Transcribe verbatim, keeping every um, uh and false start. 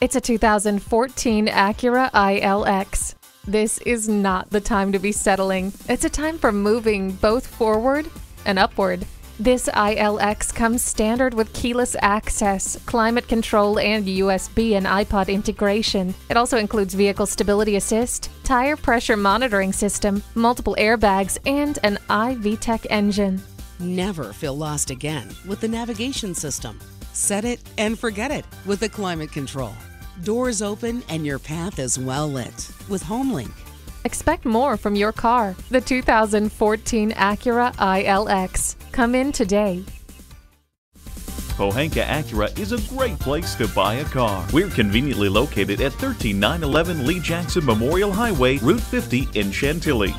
It's a two thousand fourteen Acura I L X. This is not the time to be settling. It's a time for moving both forward and upward. This I L X comes standard with keyless access, climate control, and U S B and iPod integration. It also includes vehicle stability assist, tire pressure monitoring system, multiple airbags, and an i-V TEC engine. Never feel lost again with the navigation system. Set it and forget it with the climate control. Doors open and your path is well lit with HomeLink. Expect more from your car. The two thousand fourteen Acura I L X. Come in today. Pohanka Acura is a great place to buy a car. We're conveniently located at thirteen nine eleven Lee Jackson Memorial Highway, Route fifty in Chantilly.